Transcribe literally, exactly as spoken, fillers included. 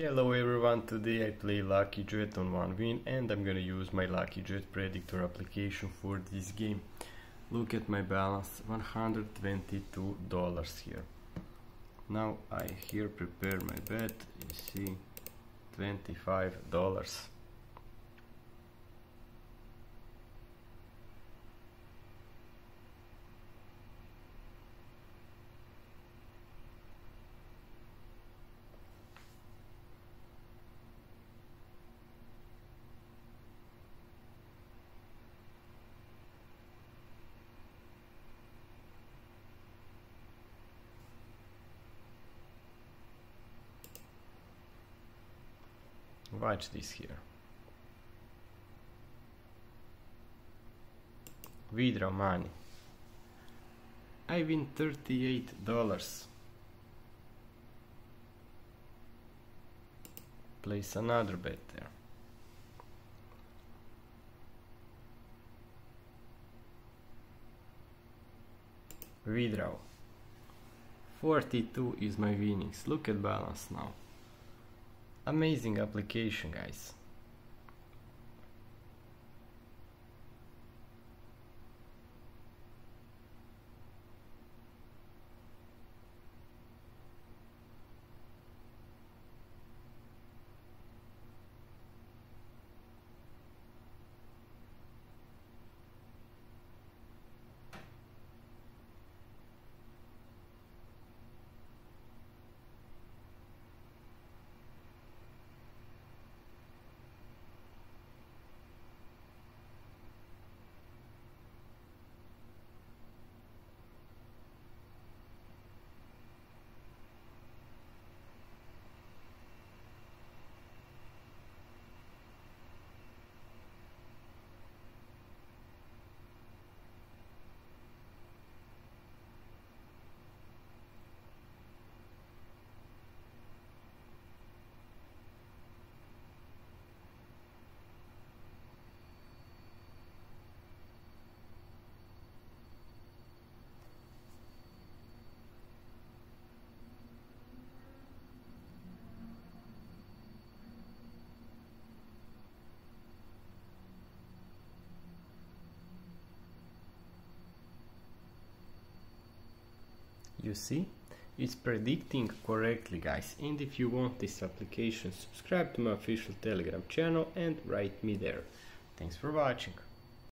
Hello everyone, today I play Lucky Jet on One Win and I'm gonna use my Lucky Jet predictor application for this game. Look at my balance, one hundred twenty-two dollars here. Now I here prepare my bet, you see, twenty-five dollars. Watch this here. Withdraw money. I win thirty-eight dollars. Place another bet there. Withdraw. forty-two is my winnings. Look at balance now. Amazing application, guys. You see, it's predicting correctly, guys. And if you want this application, subscribe to my official Telegram channel and write me there. Thanks for watching.